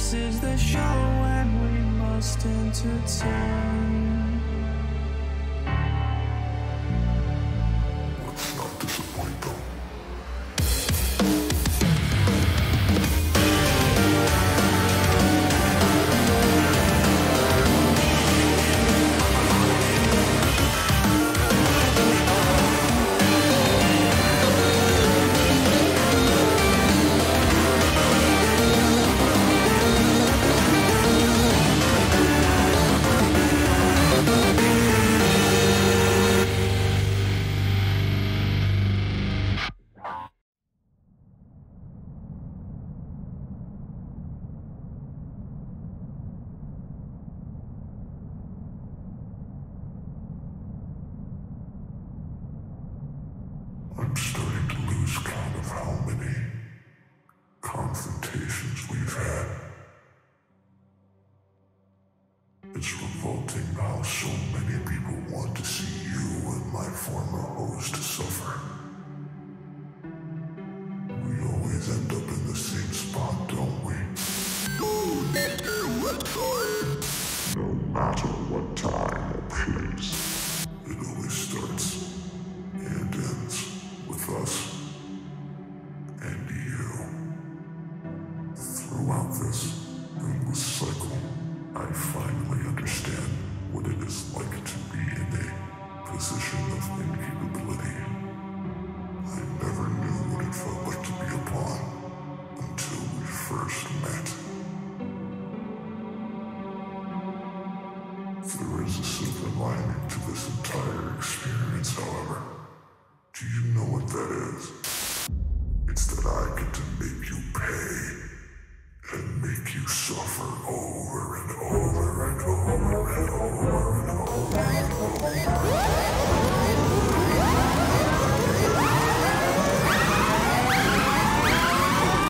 This is the show and we must entertain. Let's not disappoint them. I'm starting to lose count of how many confrontations we've had. It's revolting how so many people want to see you and my former host suffer. We always end up in the same spot, don't we? No matter what time or place, it always starts and ends with us and you. Throughout this endless cycle, I finally understand what it is like to be in a position of incapability. I never knew what it felt like to be upon until we first met. There is a silver lining to this entire experience, however. Do you know what that is?